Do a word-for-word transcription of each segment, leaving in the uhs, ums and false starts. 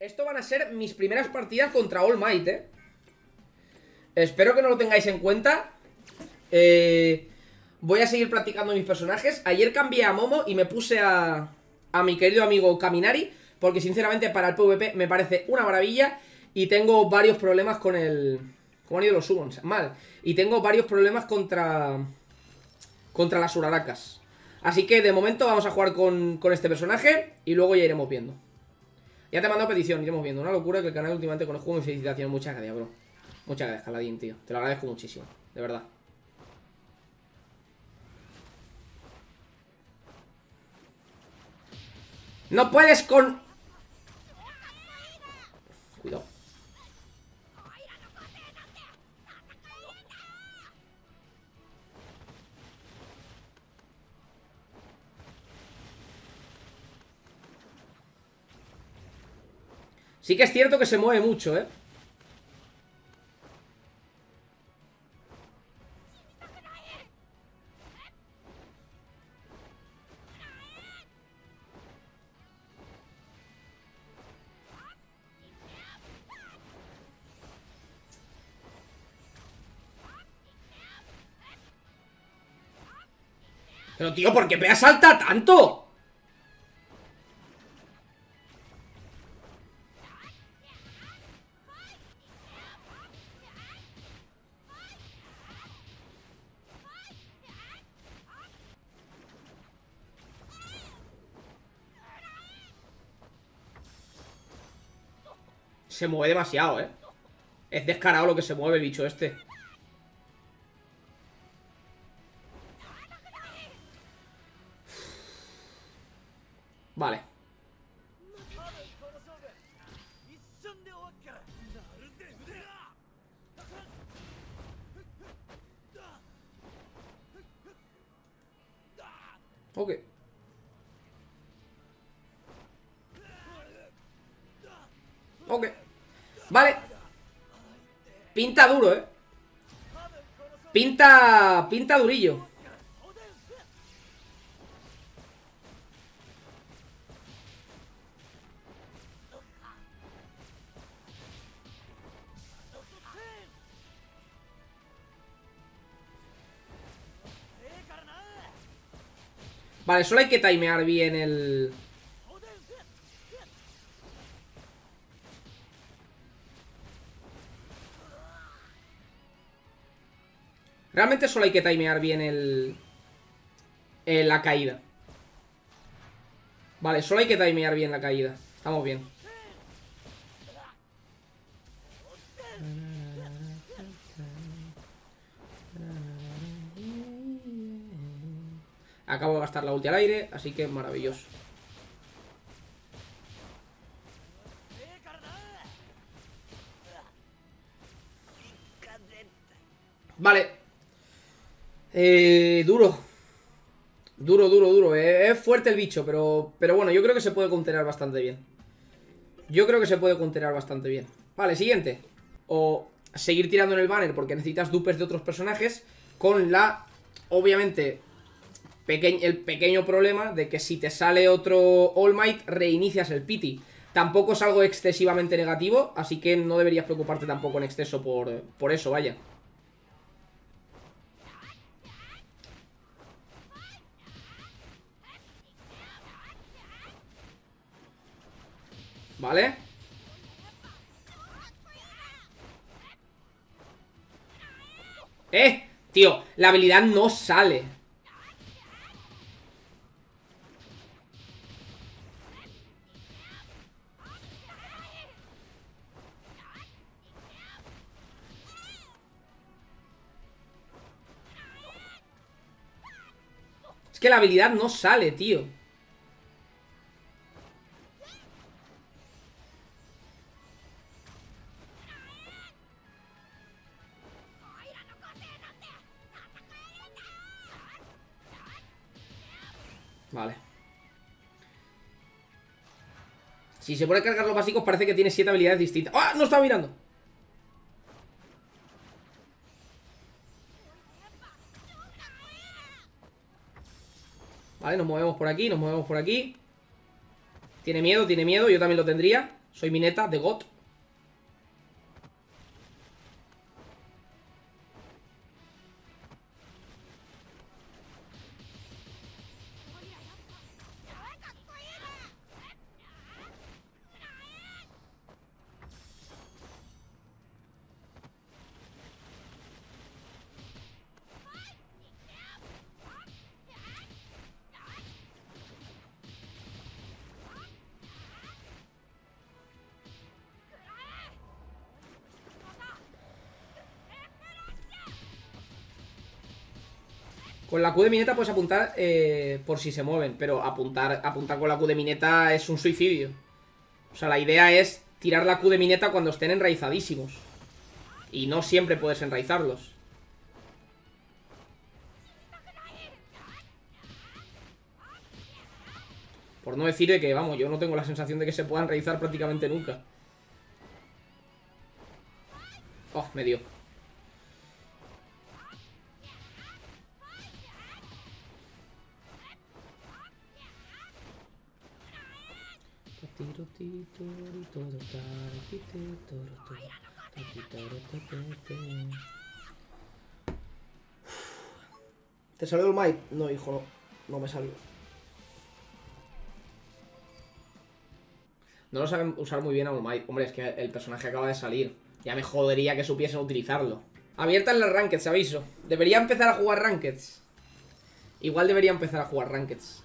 Esto van a ser mis primeras partidas contra All Might, ¿eh? Espero que no lo tengáis en cuenta. Eh, voy a seguir practicando mis personajes. Ayer cambié a Momo y me puse a, a mi querido amigo Kaminari, porque sinceramente para el PvP me parece una maravilla. Y tengo varios problemas con el... ¿Cómo han ido los summons? Mal. Y tengo varios problemas contra... Contra las Urarakas. Así que de momento vamos a jugar con, con este personaje y luego ya iremos viendo. Ya te he mandado petición, iremos viendo. Una locura que el canal últimamente con el juego. Felicitaciones, muchas gracias, bro. Muchas gracias, Kaladin, tío. Te lo agradezco muchísimo, de verdad. ¡No puedes con...! Cuidado. Sí que es cierto que se mueve mucho, ¿eh? Pero tío, ¿por qué me asalta tanto? Se mueve demasiado, ¿eh? Es descarado lo que se mueve el bicho este. Vale. Ok. Ok. Vale. Pinta duro, ¿eh? Pinta... Pinta durillo. Vale, solo hay que timear bien el... Realmente solo hay que timear bien el... Eh, la caída. Vale, solo hay que timear bien la caída. Estamos bien. Acabo de gastar la ulti al aire, así que maravilloso. Vale. Eh, duro. Duro, duro, duro. Eh, es fuerte el bicho, pero, pero bueno, yo creo que se puede contener bastante bien. Yo creo que se puede contener bastante bien. Vale, siguiente. O seguir tirando en el banner porque necesitas dupes de otros personajes con la, obviamente... Peque- el pequeño problema de que si te sale otro All Might, reinicias el pity. Tampoco es algo excesivamente negativo, así que no deberías preocuparte tampoco en exceso por, por eso, vaya. Vale. Eh, tío, la habilidad no sale. Es que la habilidad no sale, tío. Vale. Si se pone a cargar los básicos parece que tiene siete habilidades distintas. ¡Ah! ¡No estaba mirando! Vale, nos movemos por aquí, nos movemos por aquí. Tiene miedo, tiene miedo, yo también lo tendría. Soy Mineta de God. Con la Q de Mineta puedes apuntar eh, por si se mueven, pero apuntar, apuntar con la Q de Mineta es un suicidio. O sea, la idea es tirar la Q de Mineta cuando estén enraizadísimos. Y no siempre puedes enraizarlos. Por no decir de que, vamos, yo no tengo la sensación de que se pueda enraizar prácticamente nunca. Oh, me dio. ¿Te salió el Might? No, hijo, no, no me salió. No lo saben usar muy bien a All Might. Hombre, es que el personaje acaba de salir. Ya me jodería que supiesen utilizarlo. Abierta en las Rankeds, aviso. Debería empezar a jugar Rankeds. Igual debería empezar a jugar Rankeds.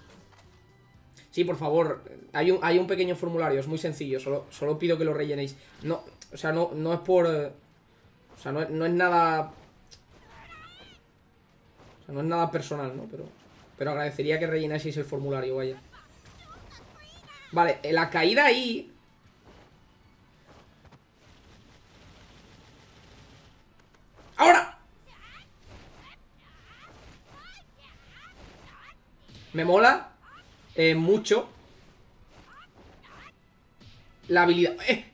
Sí, por favor, hay un, hay un pequeño formulario, es muy sencillo, solo, solo pido que lo rellenéis. No, o sea, no, no es por... O sea, no, no es nada... O sea, no es nada personal, ¿no? Pero, pero agradecería que rellenaseis el formulario, vaya. Vale, la caída ahí... ¡Ahora! Me mola... Eh, mucho la habilidad eh.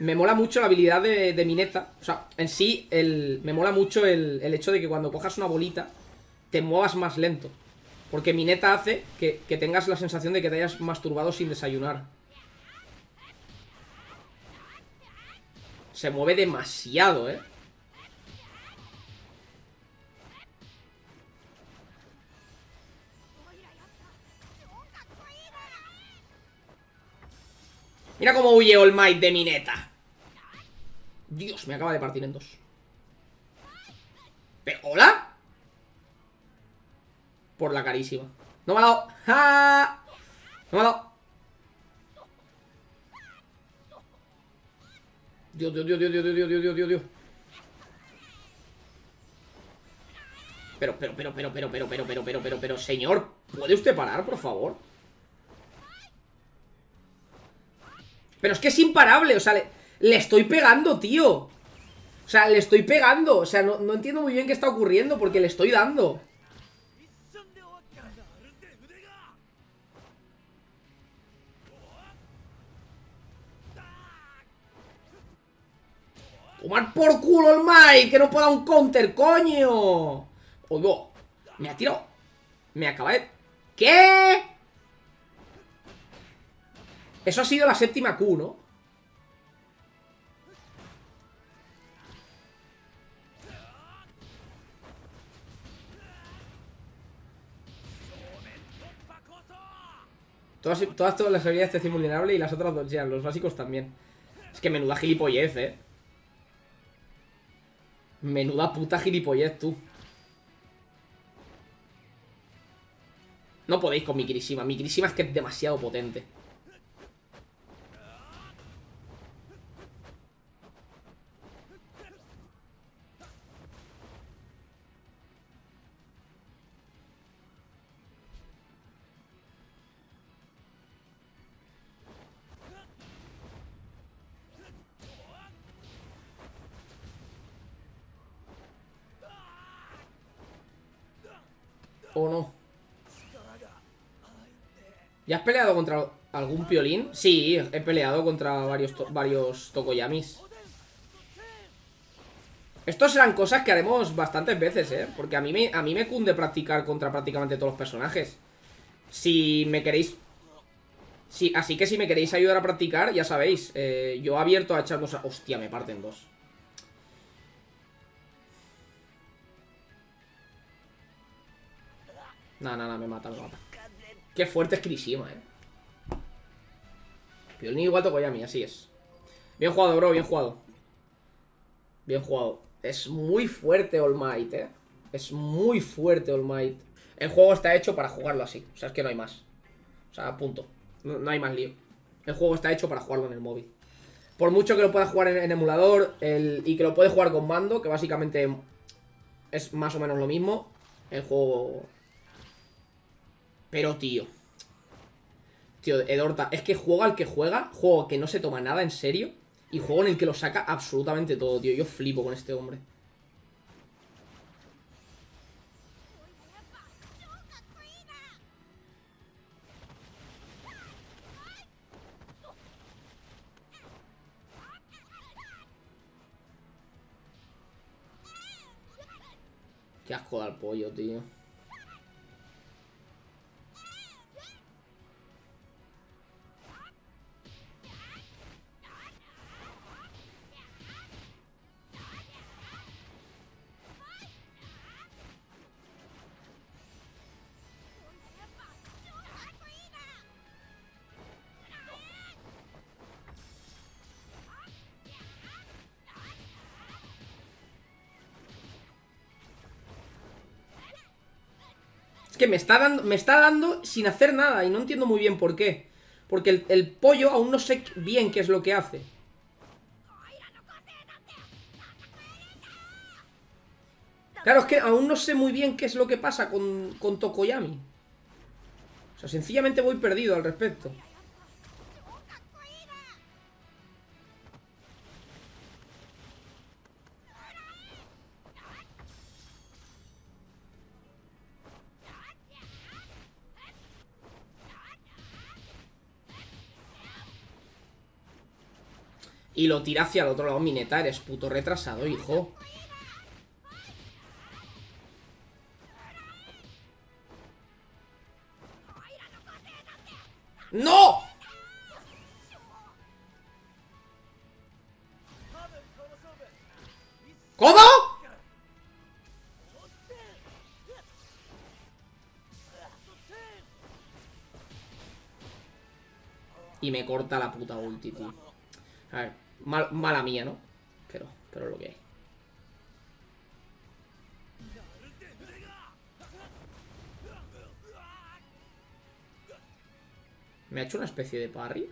Me mola mucho la habilidad de, de Mineta. O sea, en sí el, me mola mucho el, el hecho de que cuando cojas una bolita te muevas más lento, porque Mineta hace que, que tengas la sensación de que te hayas masturbado sin desayunar. Se mueve demasiado, eh Mira cómo huye All Might de Mineta. Dios, me acaba de partir en dos. ¿Pero hola? Por la carísima. No me ha dado. ¡Ja! No me ha dado. Dios, Dios, Dios, Dios, Dios, Dios, Dios, Dios, Dios, Dios. Pero, pero, pero, pero, pero, pero, pero, pero, pero, pero, pero, señor, ¿puede usted parar, por favor? Pero es que es imparable, o sea, le, le estoy pegando, tío. O sea, le estoy pegando. O sea, no, no entiendo muy bien qué está ocurriendo, porque le estoy dando. Tomar por culo el Mike, que no pueda un counter, coño. Oigo, me ha tirado. Me acaba de... ¿Qué? Eso ha sido la séptima Q, ¿no? Todas, todas, todas las habilidades te hacen vulnerable y las otras dodgean, los básicos también. Es que menuda gilipollez, ¿eh? Menuda puta gilipollez, tú. No podéis con mi Kirishima. Mi Kirishima es que es demasiado potente. ¿O no? ¿Ya has peleado contra algún piolín? Sí, he peleado contra varios, to varios Tokoyamis. Estos serán cosas que haremos bastantes veces, ¿eh? Porque a mí, me, a mí me cunde practicar contra prácticamente todos los personajes. Si me queréis... Sí, así que si me queréis ayudar a practicar, ya sabéis, eh, yo abierto a echar cosas... Hostia, me parten dos. Nah, nah, nah, me mata, me mata. Qué fuerte es Kirishima, eh. Piolín igual Tokoyami, así es. Bien jugado, bro, bien jugado. Bien jugado. Es muy fuerte All Might, eh. Es muy fuerte All Might. El juego está hecho para jugarlo así. O sea, es que no hay más. O sea, punto. No, no hay más lío. El juego está hecho para jugarlo en el móvil. Por mucho que lo puedas jugar en, en emulador el, y que lo puedes jugar con mando, que básicamente es más o menos lo mismo, el juego... Pero, tío... Tío, Edorta, es que juego al que juega, juego que no se toma nada en serio y juego en el que lo saca absolutamente todo, tío. Yo flipo con este hombre. Qué asco al pollo, tío. Que me está dando, me está dando sin hacer nada. Y no entiendo muy bien por qué. Porque el, el pollo aún no sé bien qué es lo que hace. Claro, es que aún no sé muy bien qué es lo que pasa con, con Tokoyami. O sea, sencillamente voy perdido al respecto. Y lo tira hacia el otro lado. Mineta, eres puto retrasado, hijo. ¡No! ¿Cómo? Y me corta la puta ulti, tío. A ver. Mal, mala mía, ¿no? Pero, pero lo que hay. ¿Me ha hecho una especie de parry?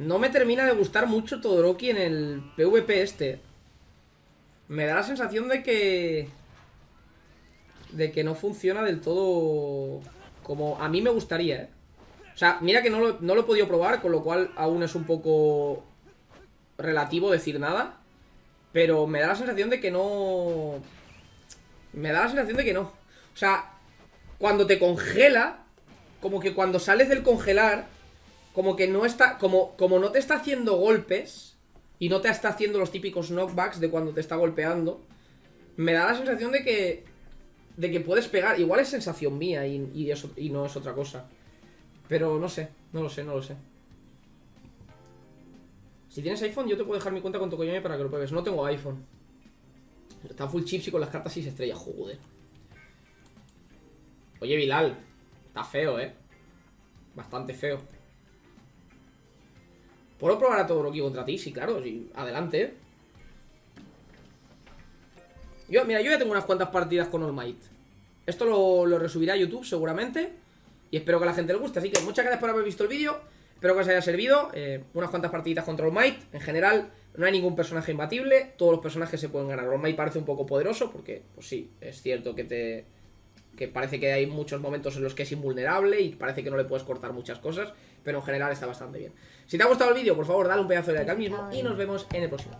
No me termina de gustar mucho Todoroki en el PvP este. Me da la sensación de que... De que no funciona del todo como a mí me gustaría, ¿eh? O sea, mira que no lo, no lo he podido probar, con lo cual aún es un poco relativo decir nada. Pero me da la sensación de que no... Me da la sensación de que no. O sea, cuando te congela, como que cuando sales del congelar... Como que no está, como, como no te está haciendo golpes y no te está haciendo los típicos knockbacks de cuando te está golpeando, me da la sensación de que de que puedes pegar. Igual es sensación mía y, y, eso, y no es otra cosa. Pero no sé, no lo sé, no lo sé. Si tienes iPhone, yo te puedo dejar mi cuenta con Tokoyami para que lo pruebes. No tengo iPhone. Está full chips y con las cartas seis estrellas, joder. Oye, Bilal, está feo, eh. Bastante feo. ¿Puedo probar a Todoroki contra ti? Sí, claro, sí. Adelante. Yo, mira, yo ya tengo unas cuantas partidas con All Might. Esto lo, lo resubirá a YouTube seguramente. Y espero que a la gente le guste. Así que muchas gracias por haber visto el vídeo. Espero que os haya servido. eh, Unas cuantas partiditas contra All Might. En general, no hay ningún personaje imbatible. Todos los personajes se pueden ganar. All Might parece un poco poderoso porque, pues sí, es cierto que te... Que parece que hay muchos momentos en los que es invulnerable y parece que no le puedes cortar muchas cosas, pero en general está bastante bien. Si te ha gustado el vídeo, por favor, dale un pedazo de like al mismo y nos vemos en el próximo.